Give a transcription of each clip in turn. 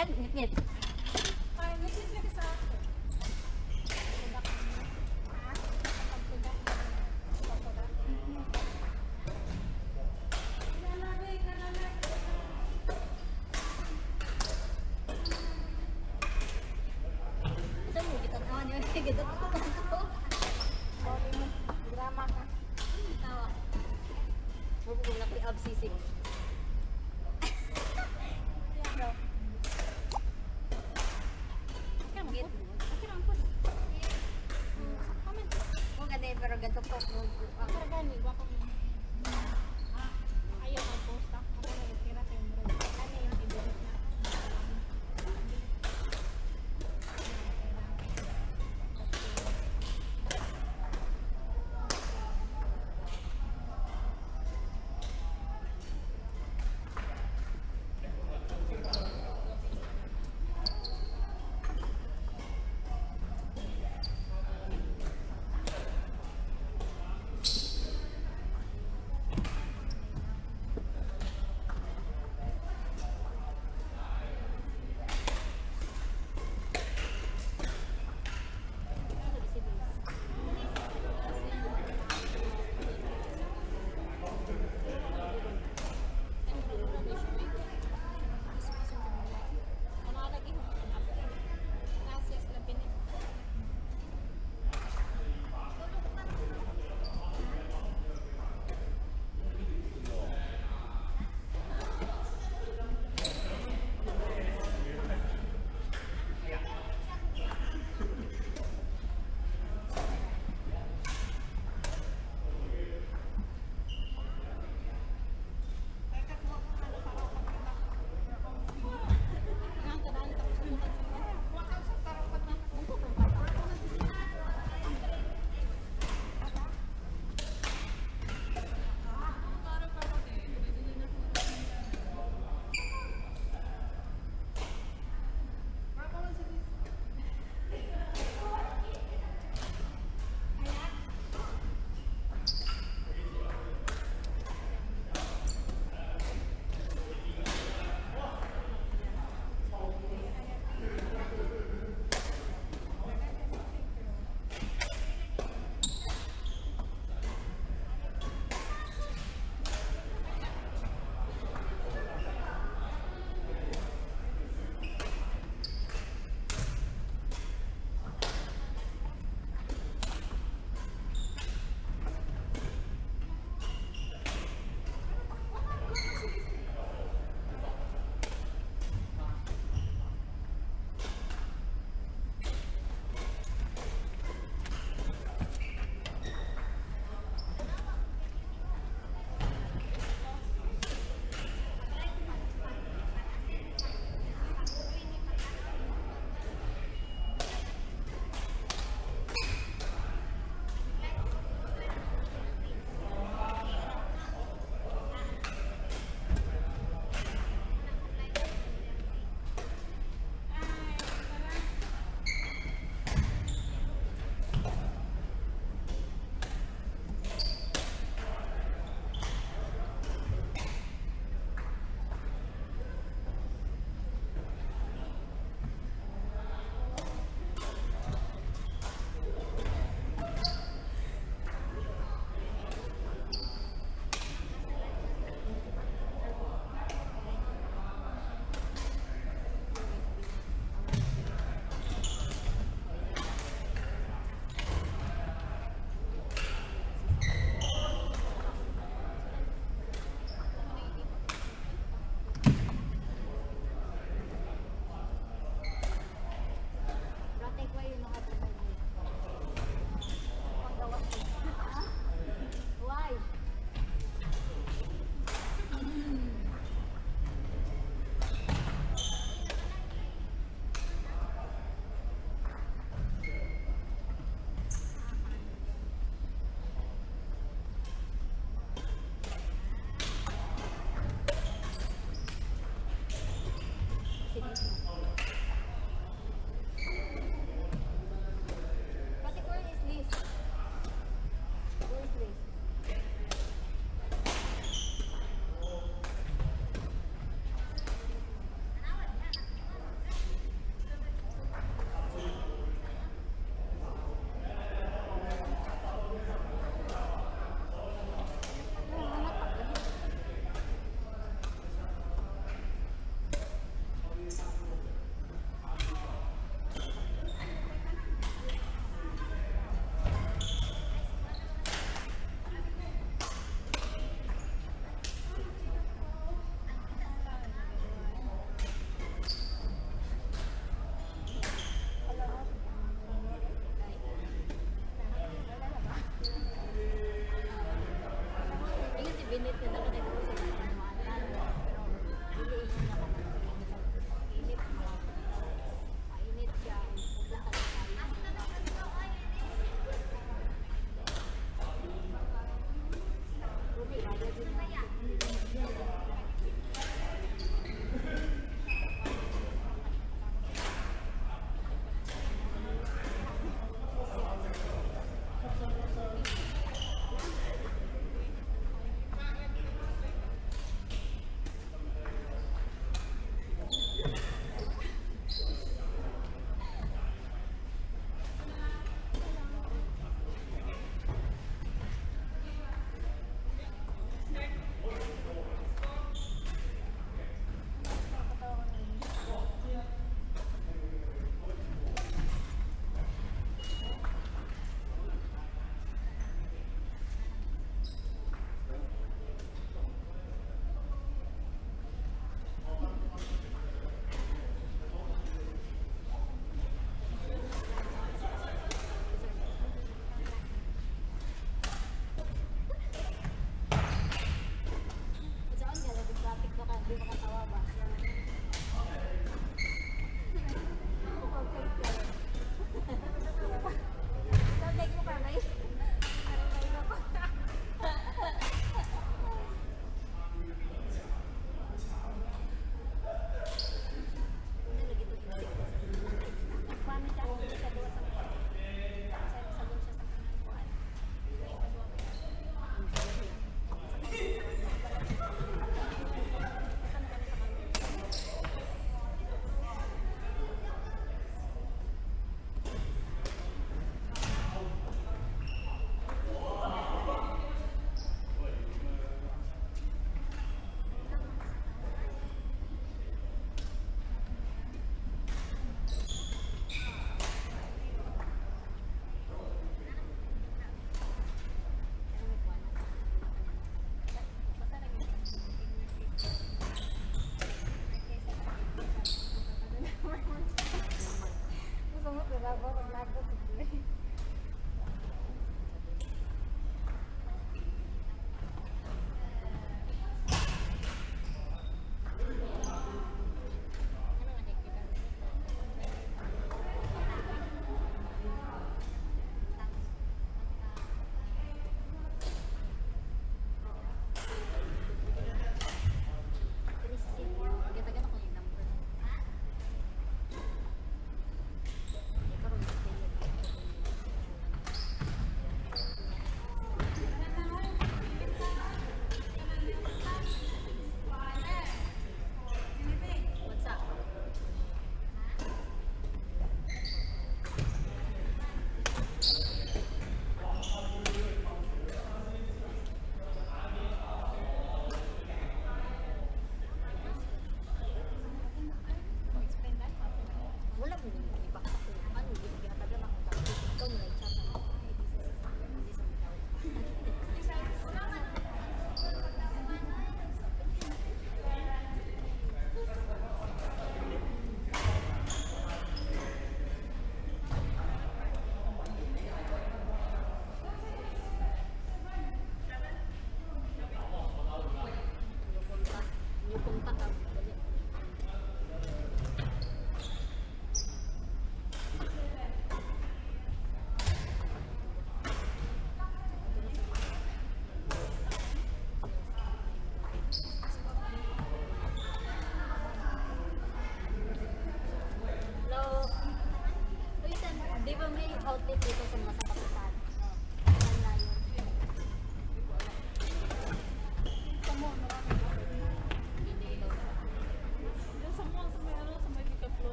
ya, ngit-ngit. Sisig.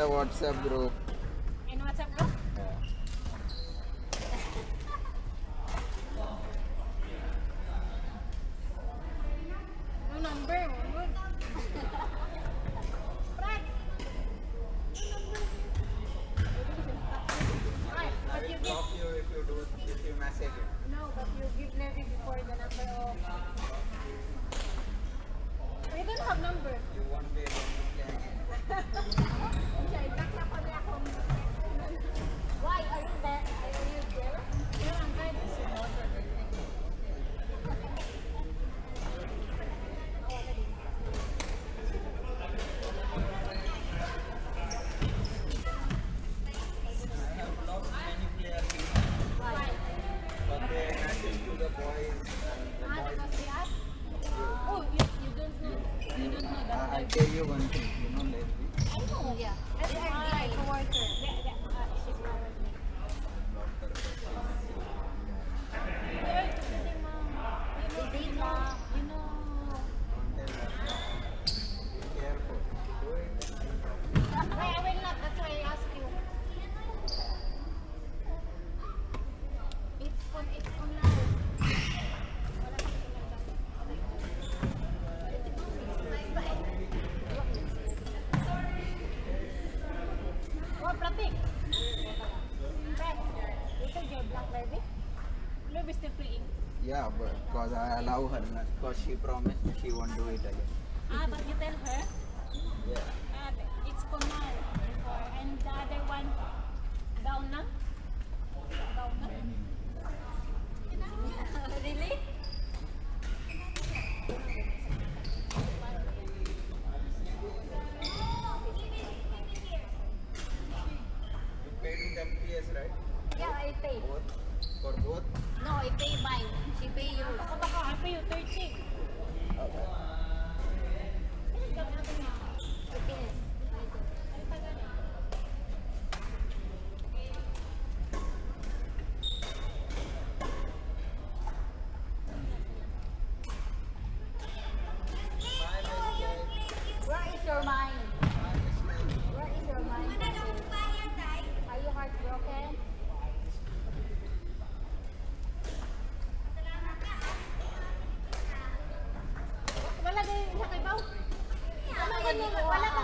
the WhatsApp group. In WhatsApp group? Yeah. No number. I will block you if you message it. No, but you give Levi before the number of... We don't have number. You won't be able to play. Why are you there? Are you there? Yeah, I'm trying to see water. Because I allow her, because she promised she won't do it again. Ah, but you tell her? Yeah. It's Komal before, and the other one, Dauna? Dauna? Really? You paid with MPS, right? Yeah, I paid. Both? For both? No, I pay mine. She pay you. I pay you 13. Okay. Okay. Wala